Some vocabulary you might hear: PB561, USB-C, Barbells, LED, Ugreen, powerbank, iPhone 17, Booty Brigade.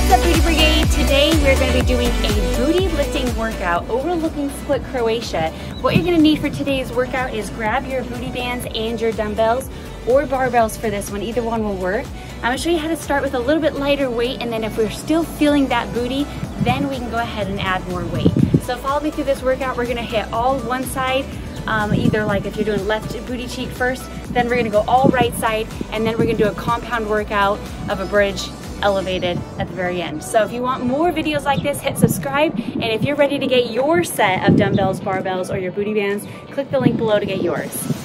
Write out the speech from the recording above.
What's up, Booty Brigade? Today we're going to be doing a booty lifting workout overlooking Split, Croatia. What you're going to need for today's workout is grab your booty bands and your dumbbells or barbells for this one. Either one will work. I'm going to show you how to start with a little bit lighter weight, and then if we're still feeling that booty, then we can go ahead and add more weight. So follow me through this workout. We're going to hit all one side, either like if you're doing left booty cheek first, then we're going to go all right side, and then we're going to do a compound workout of a bridge elevated at the very end. So if you want more videos like this, hit subscribe, and if you're ready to get your set of dumbbells, barbells, or your booty bands, click the link below to get yours.